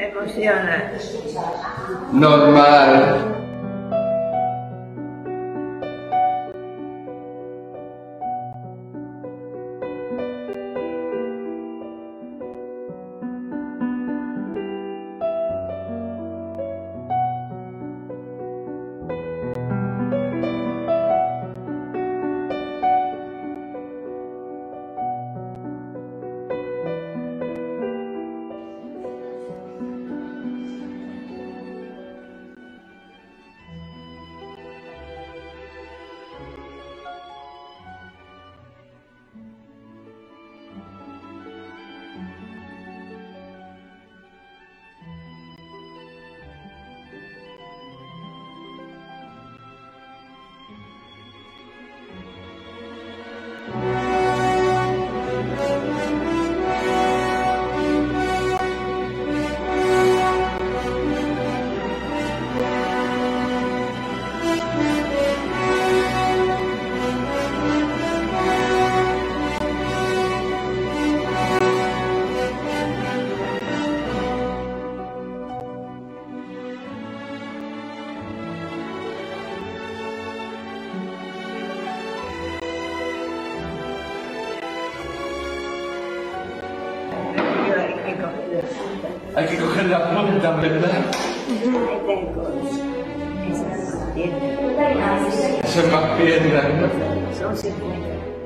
Me emociona. Normal. Hay que coger la punta, ¿verdad? Hacer más piernas, ¿no? Son 50.